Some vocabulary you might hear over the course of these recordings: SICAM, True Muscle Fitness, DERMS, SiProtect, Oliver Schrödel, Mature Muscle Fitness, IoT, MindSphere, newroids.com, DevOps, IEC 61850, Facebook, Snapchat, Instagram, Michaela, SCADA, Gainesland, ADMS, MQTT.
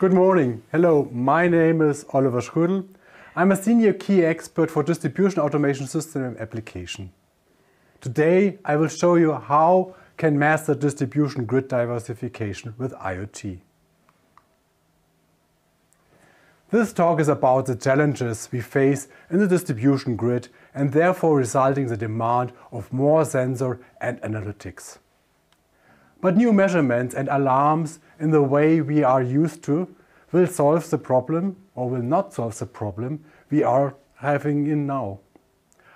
Good morning. Hello, my name is Oliver Schrödel. I'm a senior key expert for distribution automation system and application. Today I will show you how can master distribution grid diversification with IoT. This talk is about the challenges we face in the distribution grid and therefore resulting in the demand of more sensor and analytics. But new measurements and alarms in the way we are used to will solve the problem or will not solve the problem we are having in now.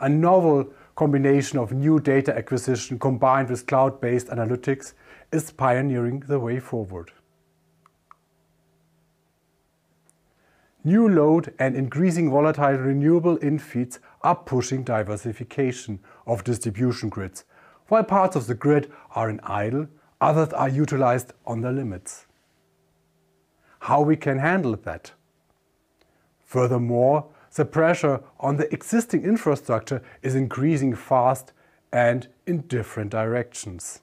A novel combination of new data acquisition combined with cloud-based analytics is pioneering the way forward. New load and increasing volatile renewable infeeds are pushing diversification of distribution grids. While parts of the grid are in idle, others are utilized on their limits. How we can handle that? Furthermore, the pressure on the existing infrastructure is increasing fast and in different directions.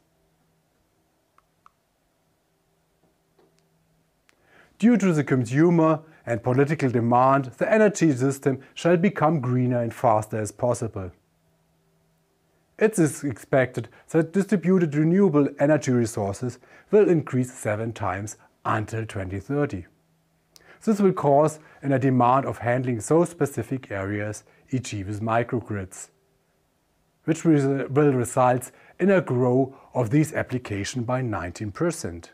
Due to the consumer and political demand, the energy system shall become greener and faster as possible. It is expected that distributed renewable energy resources will increase 7 times until 2030. This will cause a demand of handling so specific areas, e.g. with microgrids, which will result in a growth of these applications by 19%.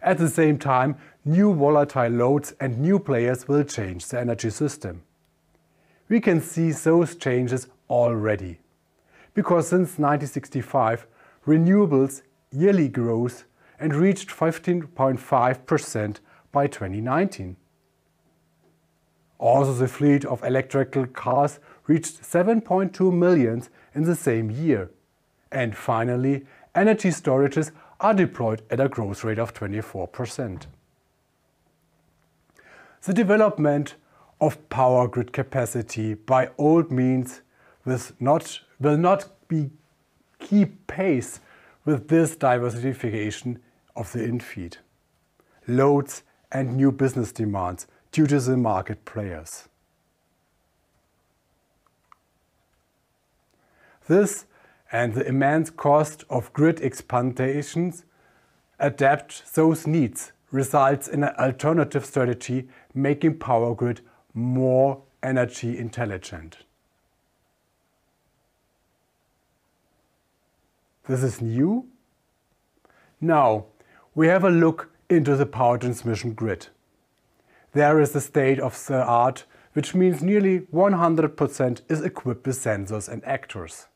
At the same time, new volatile loads and new players will change the energy system. We can see those changes already, because since 1965, renewables yearly growth and reached 15.5% by 2019. Also, the fleet of electrical cars reached 7.2 million in the same year. And finally, energy storages are deployed at a growth rate of 24%. The development of power grid capacity by old means will not keep pace with this diversification of the infeed, loads and new business demands due to the market players. This and the immense cost of grid expansions adapt those needs, results in an alternative strategy making power grid more energy intelligent. This is new. Now we have a look into the power transmission grid. There is the state of the art, which means nearly 100% is equipped with sensors and actors.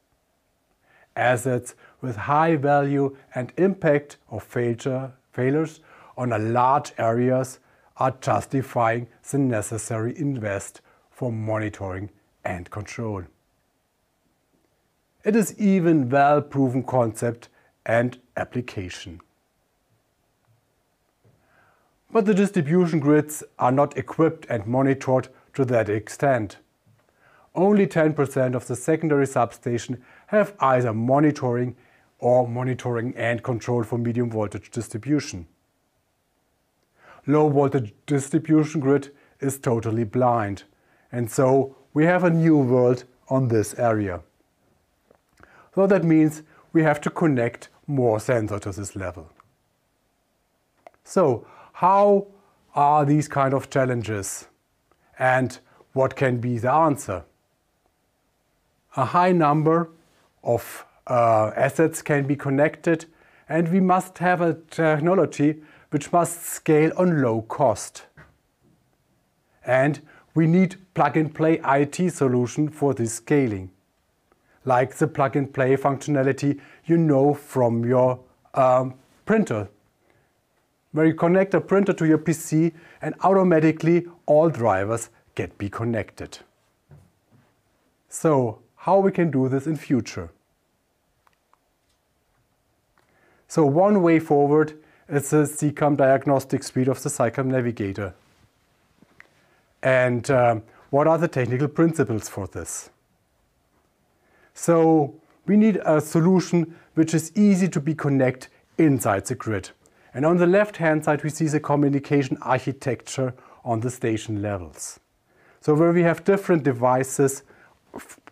Assets with high value and impact of failures on a large areas are justifying the necessary invest for monitoring and control. It is even well-proven concept and application. But the distribution grids are not equipped and monitored to that extent. Only 10% of the secondary substation have either monitoring or monitoring and control for medium voltage distribution. Low voltage distribution grid is totally blind, and so we have a new world on this area. So that means we have to connect more sensors to this level. So how are these kind of challenges and what can be the answer? A high number of assets can be connected, and we must have a technology which must scale on low cost. And we need plug-and-play IT solution for this scaling, like the plug-and-play functionality you know from your printer, where you connect a printer to your PC and automatically all drivers be connected. So how we can do this in future? So one way forward is the SICAM diagnostic suite of the SICAM Navigator. And what are the technical principles for this? So we need a solution which is easy to be connected inside the grid. And on the left-hand side, we see the communication architecture on the station levels. So where we have different devices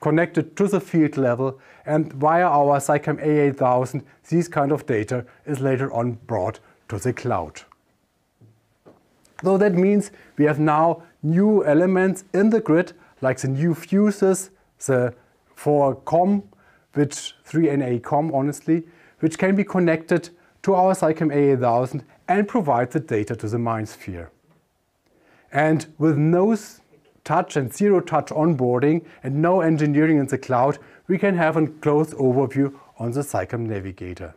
connected to the field level, and via our SICAM A8000, these kind of data is later on brought to the cloud. So that means we have now new elements in the grid, like the new fuses, the 4COM, which 3NA-COM, honestly, which can be connected to our SICAM A8000 and provide the data to the MindSphere. And with no touch and zero touch onboarding and no engineering in the cloud, we can have a close overview on the SICAM Navigator.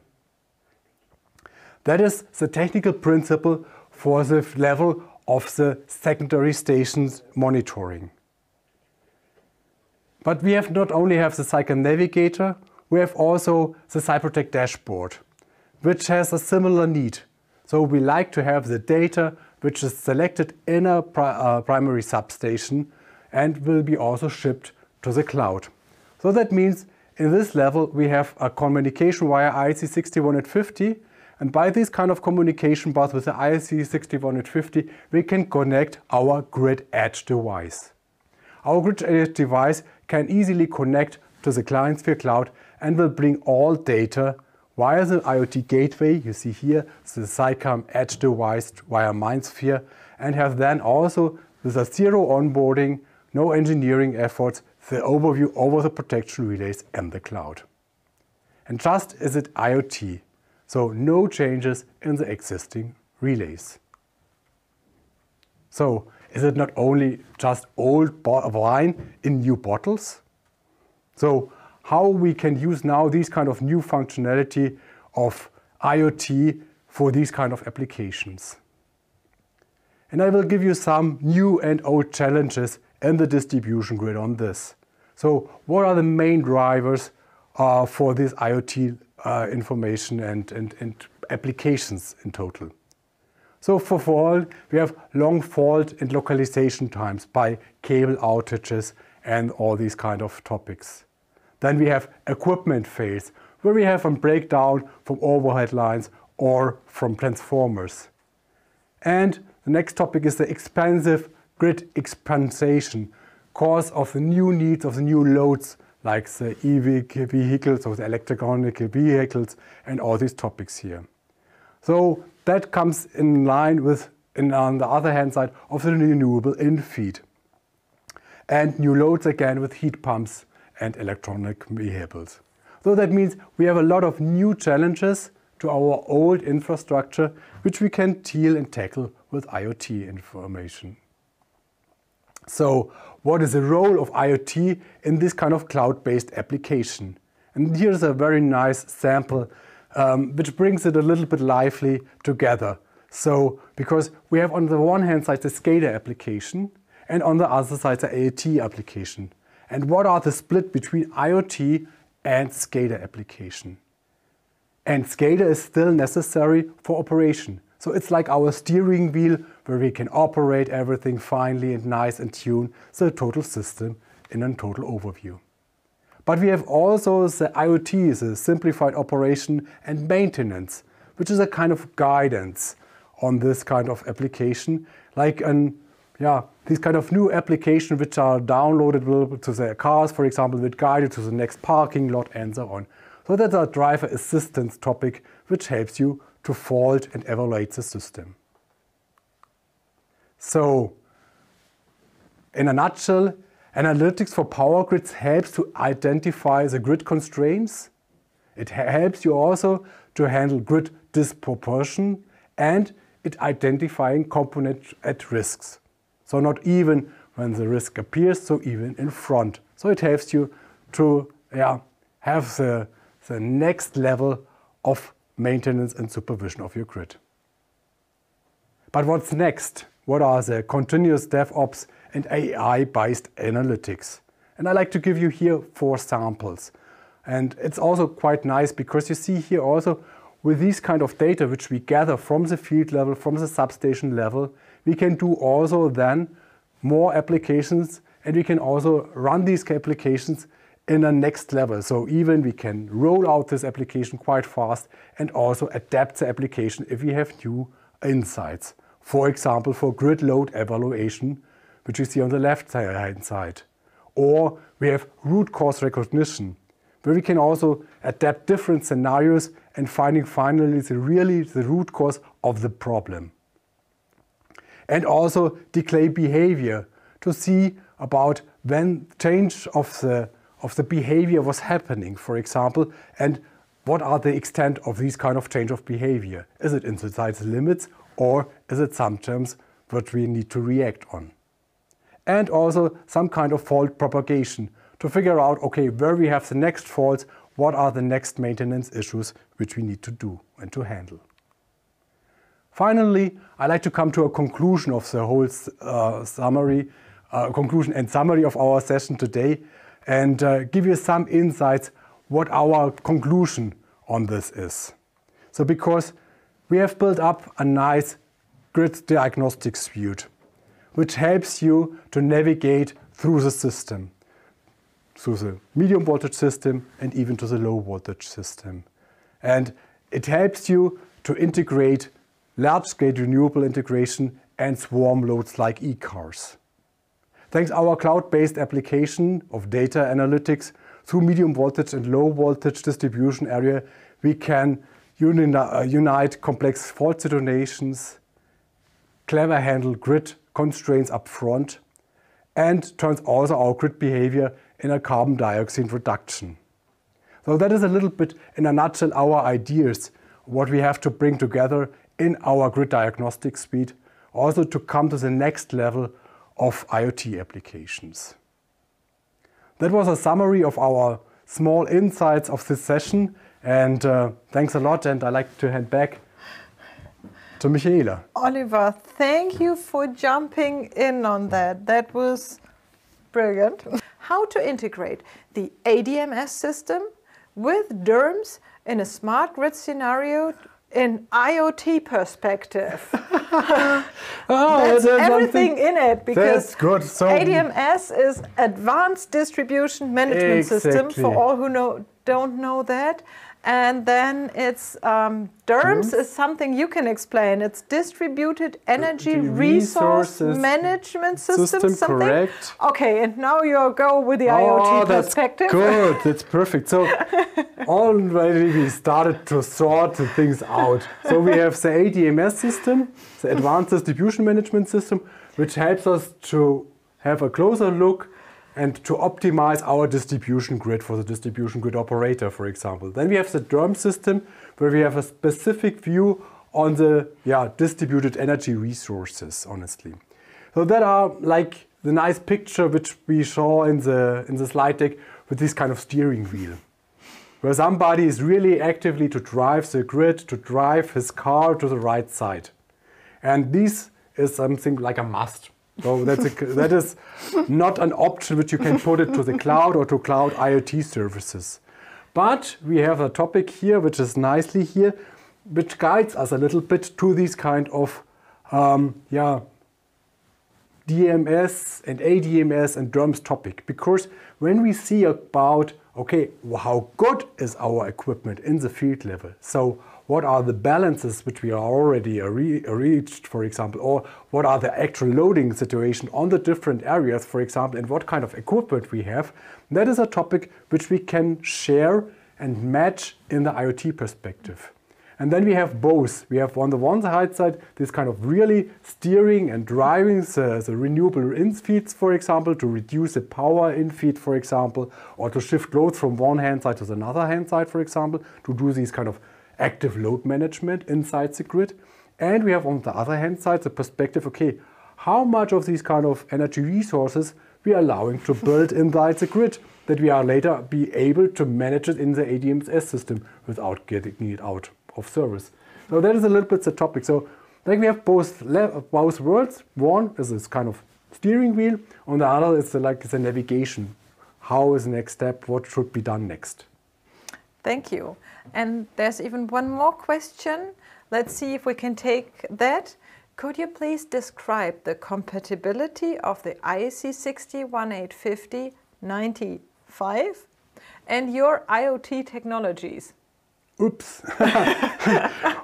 That is the technical principle for the level of the secondary stations monitoring. But we have not only have the SICAM Navigator, we have also the SiProtect dashboard, which has a similar need. So we like to have the data which is selected in a primary substation and will be also shipped to the cloud. So that means in this level we have a communication via IEC 61850, and by this kind of communication path with the IEC 61850 we can connect our grid edge device. Our grid edge device can easily connect to the MindSphere cloud and will bring all data via the IoT gateway, you see here, the SICAM edge device via MindSphere, and have then also, with a zero onboarding, no engineering efforts, the overview over the protection relays and the cloud. And just as it IoT, so no changes in the existing relays. So is it not only just old wine in new bottles? So how we can use now these kind of new functionality of IoT for these kind of applications. And I will give you some new and old challenges in the distribution grid on this. So what are the main drivers for this IoT information and applications in total? So for all, we have long fault and localization times by cable outages and all these kind of topics. Then we have equipment fails, where we have a breakdown from overhead lines or from transformers. And the next topic is the expensive grid expansion, cause of the new needs of the new loads, like the EV vehicles or the electronic vehicles and all these topics here. So that comes in line with, on the other hand side, of the renewable in-feed. And new loads again with heat pumps and electronic vehicles. So that means we have a lot of new challenges to our old infrastructure, which we can deal and tackle with IoT information. So what is the role of IoT in this kind of cloud-based application? And here's a very nice sample, which brings it a little bit lively together. So, because we have on the one hand side the SCADA application, and on the other side the IoT application. And what are the split between IoT and SCADA application? And SCADA is still necessary for operation. So it's like our steering wheel where we can operate everything finely and nice and tune the total system in a total overview. But we have also the IoT, the simplified operation and maintenance, which is a kind of guidance on this kind of application, like an these kind of new applications which are downloaded to the cars, for example, which guide you to the next parking lot and so on. So that's a driver assistance topic which helps you to fault and evaluate the system. So, in a nutshell, analytics for power grids helps to identify the grid constraints. It helps you also to handle grid disproportion and it identifying components at risks. So not even when the risk appears, so even in front. So it helps you to have the next level of maintenance and supervision of your grid. But what's next? What are the continuous DevOps and AI-based analytics? And I like to give you here 4 samples. And it's also quite nice because you see here also with these kind of data which we gather from the field level, from the substation level, we can do also then more applications, and we can also run these applications in a next level. So even we can roll out this application quite fast and also adapt the application if we have new insights. For example, for grid load evaluation, which you see on the left hand side. Or we have root cause recognition, where we can also adapt different scenarios and finding finally the root cause of the problem. And also decay behavior, to see about when change of the behavior was happening, for example, and what are the extent of these kind of change of behavior. Is it inside the limits, or is it sometimes what we need to react on? And also some kind of fault propagation, to figure out, okay, where we have the next faults, what are the next maintenance issues which we need to do and to handle. Finally, I'd like to come to a conclusion of the whole conclusion and summary of our session today, and give you some insights what our conclusion on this is. So because we have built up a nice grid diagnostic suite, which helps you to navigate through the system, through the medium voltage system and even to the low voltage system. And it helps you to integrate large-scale renewable integration and swarm loads like e-cars. Thanks to our cloud-based application of data analytics through medium voltage and low voltage distribution area, we can unite complex fault situations, clever handle grid constraints up front, and turns also our grid behavior in a carbon dioxide reduction. So that is a little bit, in a nutshell, our ideas, what we have to bring together in our grid diagnostic suite, also to come to the next level of IoT applications. That was a summary of our small insights of this session, and thanks a lot, and I'd like to hand back to Michaela. Oliver, thank you for jumping in on that. That was brilliant. How to integrate the ADMS system with DERMS in a smart grid scenario in IoT perspective. That's everything in it, because good. So ADMS is Advanced Distribution Management System, for all who don't know that. And then it's DERMS is something you can explain. It's Distributed Energy Resource Management System, something. Correct. Okay, and now you go with the IoT perspective. Good, that's perfect. So already we started to sort the things out. So we have the ADMS system, the Advanced Distribution Management System, which helps us to have a closer look and to optimize our distribution grid for the distribution grid operator, for example. Then we have the DERMS system, where we have a specific view on the distributed energy resources, honestly. So that are like the nice picture which we saw in the slide deck with this kind of steering wheel, where somebody is really actively to drive the grid, to drive his car to the right side. And this is something like a must. So that is not an option which you can put it to the cloud or to cloud IoT services. But we have a topic here, which is nicely here, which guides us a little bit to these kind of DMS and ADMS and DERMS topic. Because when we see about, okay, how good is our equipment in the field level? So what are the balances which we are already reached, for example, or what are the actual loading situation on the different areas, for example, and what kind of equipment we have? That is a topic which we can share and match in the IoT perspective. And then we have both. We have on the one side this kind of really steering and driving the renewable in-feeds, for example, to reduce the power in-feed, for example, or to shift loads from one hand side to the other hand side, for example, to do these kind of active load management inside the grid. And we have on the other hand side the perspective, okay, how much of these kind of energy resources we are allowing to build inside the grid that we are later be able to manage it in the ADMS system without getting it out of service. So that is a little bit the topic. So like we have both worlds. One is this kind of steering wheel, on the other is like the navigation. How is the next step? What should be done next? Thank you. And there's even one more question. Let's see if we can take that. Could you please describe the compatibility of the IEC 61850-95 and your IoT technologies? Oops.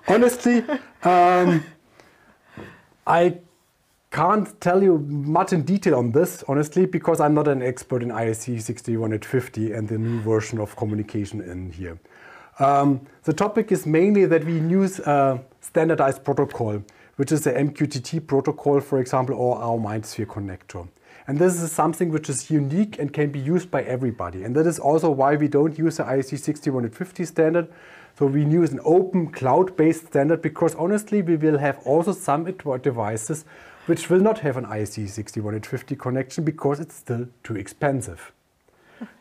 Honestly, I can't tell you much in detail on this, honestly, because I'm not an expert in IEC 61850 and the new version of communication in here. The topic is mainly that we use a standardized protocol, which is the MQTT protocol, for example, or our MindSphere connector. And this is something which is unique and can be used by everybody. And that is also why we don't use the IEC 61850 standard. So we use an open cloud-based standard, because honestly, we will have also some devices which will not have an IEC 61850 connection because it's still too expensive.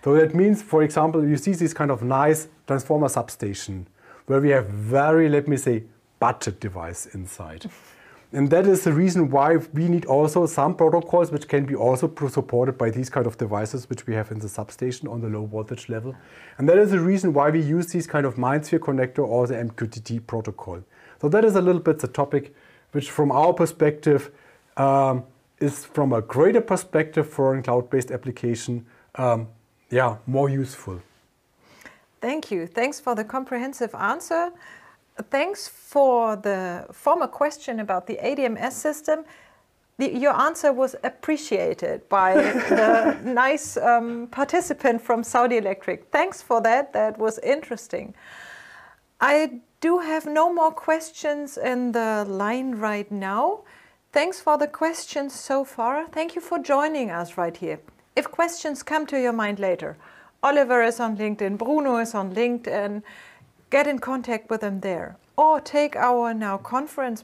So that means, for example, you see this kind of nice transformer substation where we have very, let me say, budget device inside. And that is the reason why we need also some protocols which can be also supported by these kind of devices which we have in the substation on the low voltage level. And that is the reason why we use these kind of MindSphere connector or the MQTT protocol. So that is a little bit the topic which from our perspective is from a greater perspective for a cloud-based application, more useful. Thank you. Thanks for the comprehensive answer. Thanks for the former question about the ADMS system. Your answer was appreciated by the nice participant from Saudi Electric. Thanks for that. That was interesting. I do have no more questions in the line right now. Thanks for the questions so far. Thank you for joining us right here. If questions come to your mind later, Oliver is on LinkedIn, Bruno is on LinkedIn. Get in contact with them there, or take our now conference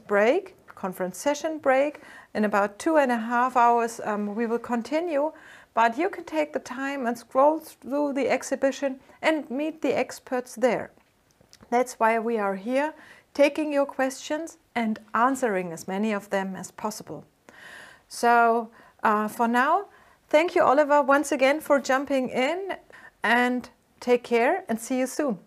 session break. In about 2.5 hours, we will continue, but you can take the time and scroll through the exhibition and meet the experts there. That's why we are here, taking your questions and answering as many of them as possible. So for now, thank you, Oliver, once again for jumping in, and take care and see you soon.